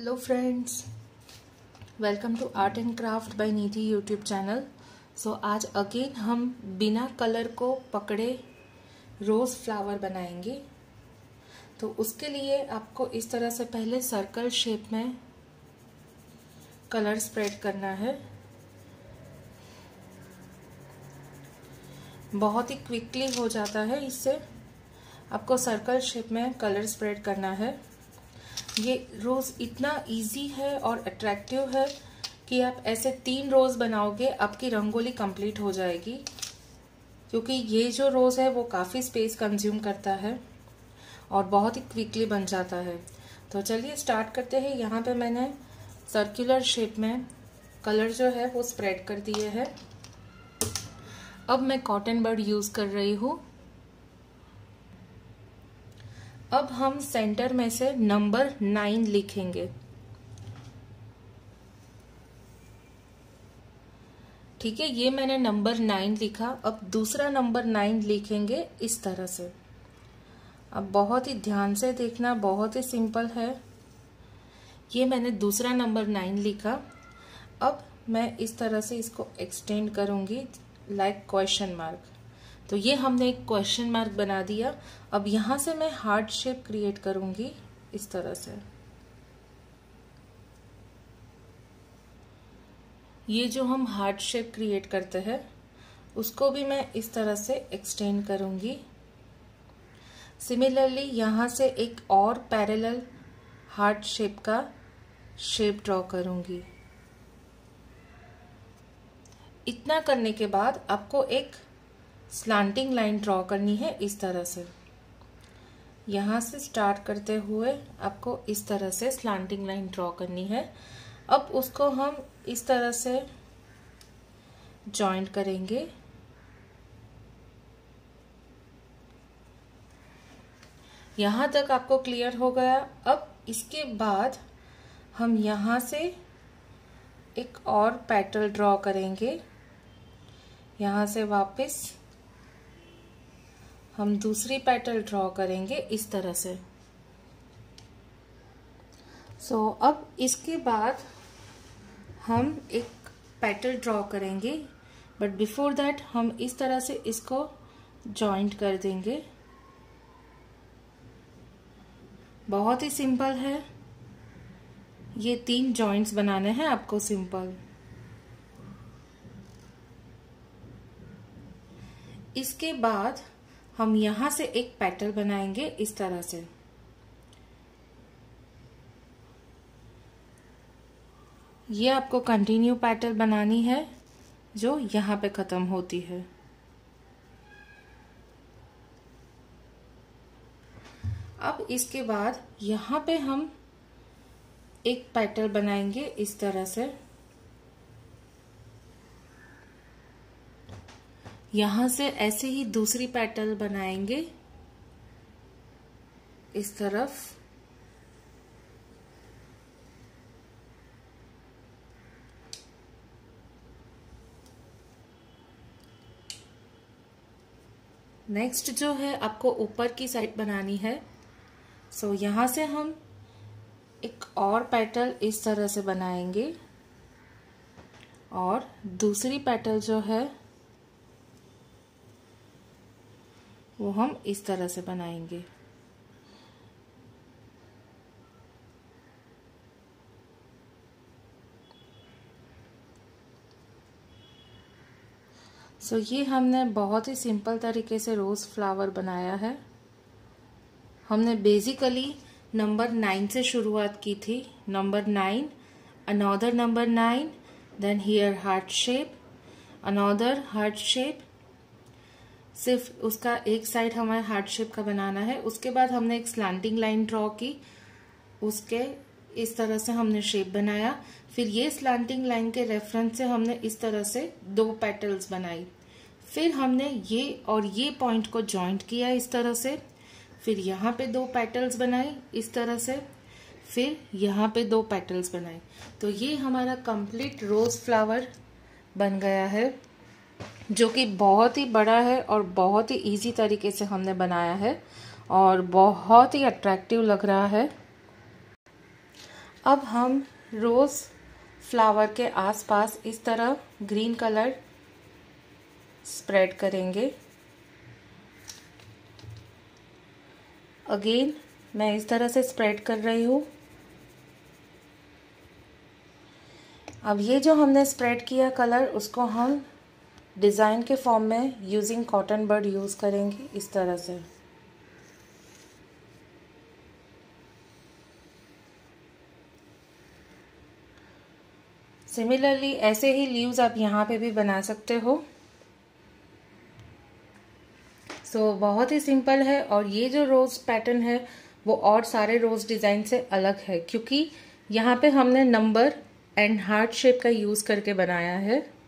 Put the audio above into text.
Hello friends, welcome to art and craft by Nidhi YouTube channel. So आज again हम बिना colour को पकड़े रोज़ फ्लावर बनाएंगे। तो उसके लिए आपको इस तरह से पहले सर्कल शेप में कलर स्प्रेड करना है। बहुत ही क्विकली हो जाता है, इससे आपको सर्कल शेप में कलर स्प्रेड करना है। ये रोज़ इतना इजी है और अट्रैक्टिव है कि आप ऐसे 3 रोज़ बनाओगे, आपकी रंगोली कंप्लीट हो जाएगी। क्योंकि ये जो रोज़ है वो काफ़ी स्पेस कंज्यूम करता है और बहुत ही क्विकली बन जाता है। तो चलिए स्टार्ट करते हैं। यहाँ पे मैंने सर्कुलर शेप में कलर जो है वो स्प्रेड कर दिए हैं। अब मैं कॉटन बड यूज़ कर रही हूँ। अब हम सेंटर में से नंबर 9 लिखेंगे। ठीक है, ये मैंने नंबर 9 लिखा। अब दूसरा नंबर 9 लिखेंगे इस तरह से। अब बहुत ही ध्यान से देखना, बहुत ही सिंपल है। ये मैंने दूसरा नंबर 9 लिखा। अब मैं इस तरह से इसको एक्सटेंड करूँगी लाइक क्वेश्चन मार्क। तो ये हमने एक क्वेश्चन मार्क बना दिया। अब यहाँ से मैं हार्ट शेप क्रिएट करूँगी इस तरह से। ये जो हम हार्ट शेप क्रिएट करते हैं उसको भी मैं इस तरह से एक्सटेंड करूँगी। सिमिलरली यहाँ से एक और पैरेलल हार्ट शेप का शेप ड्रॉ करूँगी। इतना करने के बाद आपको एक स्लांटिंग लाइन ड्रॉ करनी है इस तरह से। यहाँ से स्टार्ट करते हुए आपको इस तरह से स्लांटिंग लाइन ड्रॉ करनी है। अब उसको हम इस तरह से जॉइंट करेंगे। यहाँ तक आपको क्लियर हो गया। अब इसके बाद हम यहाँ से एक और पेटल ड्रॉ करेंगे। यहाँ से वापस हम दूसरी पेटल ड्रॉ करेंगे इस तरह से। सो अब इसके बाद हम एक पेटल ड्रॉ करेंगे, बट बिफोर दैट हम इस तरह से इसको जॉइंट कर देंगे। बहुत ही सिंपल है। ये 3 जॉइंट्स बनाने हैं आपको सिंपल। इसके बाद हम यहाँ से एक पेटल बनाएंगे इस तरह से। ये आपको कंटिन्यू पेटल बनानी है जो यहाँ पे ख़त्म होती है। अब इसके बाद यहाँ पे हम एक पेटल बनाएंगे इस तरह से। यहाँ से ऐसे ही दूसरी पेटल बनाएंगे इस तरफ। नेक्स्ट जो है आपको ऊपर की साइड बनानी है। सो यहाँ से हम एक और पेटल इस तरह से बनाएंगे और दूसरी पेटल जो है वो हम इस तरह से बनाएंगे। सो ये हमने बहुत ही सिंपल तरीके से रोज़ फ्लावर बनाया है। हमने बेसिकली नंबर 9 से शुरुआत की थी। Number 9, another number 9, then here heart shape, another heart shape. सिर्फ उसका एक साइड हमें हार्ट शेप का बनाना है। उसके बाद हमने एक स्लांटिंग लाइन ड्रॉ की, उसके इस तरह से हमने शेप बनाया। फिर ये स्लांटिंग लाइन के रेफरेंस से हमने इस तरह से 2 पेटल्स बनाई। फिर हमने ये और ये पॉइंट को जॉइंट किया इस तरह से। फिर यहाँ पे 2 पेटल्स बनाई इस तरह से। फिर यहाँ पे 2 पेटल्स बनाए। तो ये हमारा कंप्लीट रोज़ फ्लावर बन गया है जो कि बहुत ही बड़ा है और बहुत ही इजी तरीके से हमने बनाया है और बहुत ही अट्रैक्टिव लग रहा है। अब हम रोज़ फ्लावर के आसपास इस तरह ग्रीन कलर स्प्रेड करेंगे। अगेन मैं इस तरह से स्प्रेड कर रही हूँ। अब ये जो हमने स्प्रेड किया कलर, उसको हम डिज़ाइन के फॉर्म में यूजिंग कॉटन बर्ड यूज़ करेंगे इस तरह से। सिमिलरली ऐसे ही लीव्स आप यहाँ पे भी बना सकते हो। सो बहुत ही सिंपल है और ये जो रोज़ पैटर्न है वो और सारे रोज़ डिज़ाइन से अलग है, क्योंकि यहाँ पे हमने नंबर एंड हार्ट शेप का यूज़ करके बनाया है।